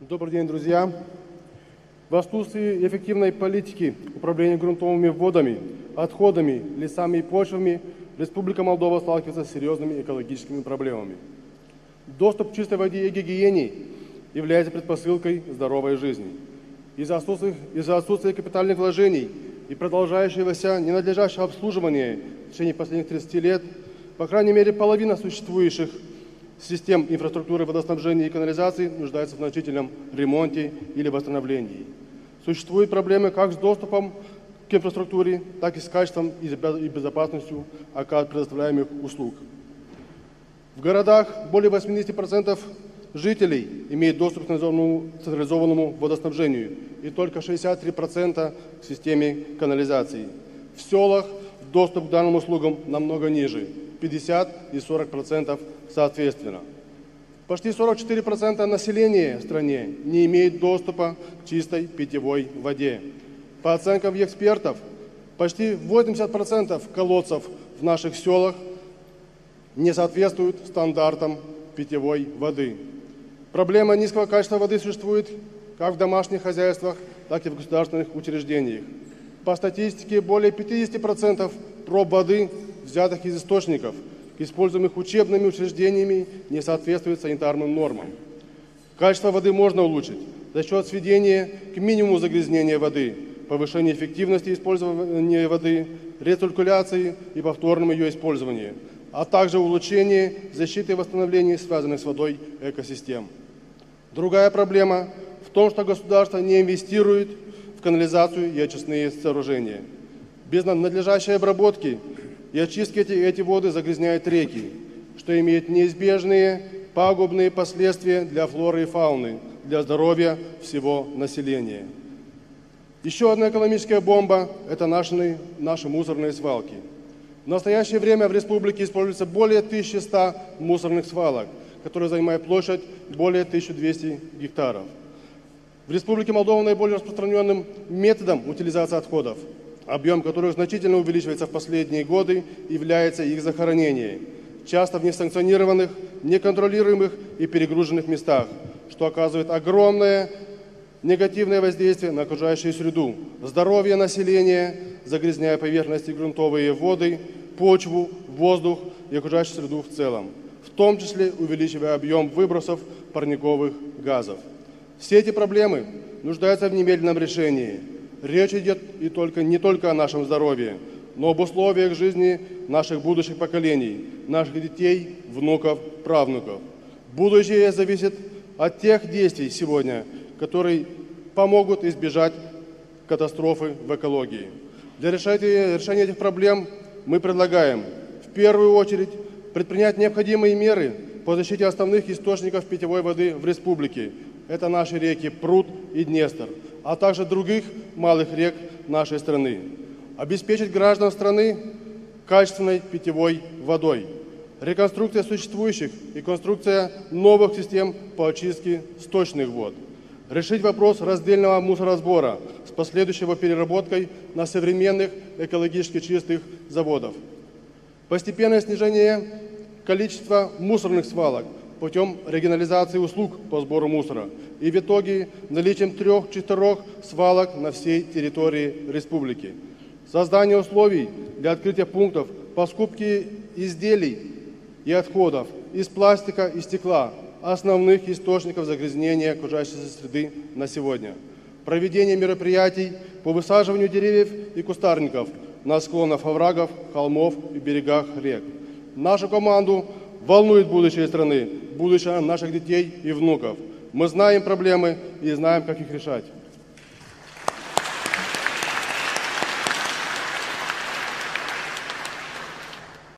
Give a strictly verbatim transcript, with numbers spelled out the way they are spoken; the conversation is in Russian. Добрый день, друзья! В отсутствии эффективной политики управления грунтовыми водами, отходами, лесами и почвами Республика Молдова сталкивается с серьезными экологическими проблемами. Доступ к чистой воде и гигиене является предпосылкой здоровой жизни. Из-за отсутствия, из-за отсутствия капитальных вложений и продолжающегося ненадлежащего обслуживания в течение последних тридцати лет, по крайней мере, половина существующих систем инфраструктуры водоснабжения и канализации нуждается в значительном ремонте или восстановлении. Существуют проблемы как с доступом к инфраструктуре, так и с качеством и безопасностью оказанных предоставляемых услуг. В городах более восьмидесяти процентов жителей имеют доступ к централизованному водоснабжению и только шестьдесят три процента к системе канализации. В селах доступ к данным услугам намного ниже – пятьдесят и сорок процентов соответственно. Почти сорок четыре процента населения в стране не имеет доступа к чистой питьевой воде. По оценкам экспертов, почти восемьдесят процентов колодцев в наших селах не соответствуют стандартам питьевой воды. Проблема низкого качества воды существует как в домашних хозяйствах, так и в государственных учреждениях. По статистике, более пятидесяти процентов проб воды, взятых из источников, используемых учебными учреждениями, не соответствует санитарным нормам. Качество воды можно улучшить за счет сведения к минимуму загрязнения воды, повышения эффективности использования воды, рециркуляции и повторном ее использовании, а также улучшение защиты и восстановления связанных с водой экосистем. Другая проблема в том, что государство не инвестирует в канализацию и очистные сооружения. Без надлежащей обработки и очистки эти, эти воды загрязняют реки, что имеет неизбежные пагубные последствия для флоры и фауны, для здоровья всего населения. Еще одна экономическая бомба – это наши, наши мусорные свалки. В настоящее время в республике используется более тысячи ста мусорных свалок, которые занимают площадь более тысячи двухсот гектаров. В Республике Молдова наиболее распространенным методом утилизации отходов, объем которых значительно увеличивается в последние годы, является их захоронение, часто в несанкционированных, неконтролируемых и перегруженных местах, что оказывает огромное негативное воздействие на окружающую среду, здоровье населения, загрязняя поверхности грунтовые воды, почву, воздух и окружающую среду в целом, в том числе увеличивая объем выбросов парниковых газов. Все эти проблемы нуждаются в немедленном решении. Речь идет и только, не только о нашем здоровье, но об условиях жизни наших будущих поколений, наших детей, внуков, правнуков. Будущее зависит от тех действий сегодня, которые помогут избежать катастрофы в экологии. Для решения этих проблем мы предлагаем в первую очередь предпринять необходимые меры по защите основных источников питьевой воды в республике. Это наши реки Пруд и Днестр, а также других малых рек нашей страны. Обеспечить граждан страны качественной питьевой водой. Реконструкция существующих и конструкция новых систем по очистке сточных вод. Решить вопрос раздельного мусоросбора с последующей его переработкой на современных экологически чистых заводах. Постепенное снижение количества мусорных свалок путем регионализации услуг по сбору мусора и в итоге наличием трех-четырех свалок на всей территории республики. Создание условий для открытия пунктов по скупке изделий и отходов из пластика и стекла, основных источников загрязнения окружающей среды на сегодня. Проведение мероприятий по высаживанию деревьев и кустарников на склонах оврагов, холмов и берегах рек. Нашу команду волнует будущее страны, будущее наших детей и внуков. Мы знаем проблемы и знаем, как их решать.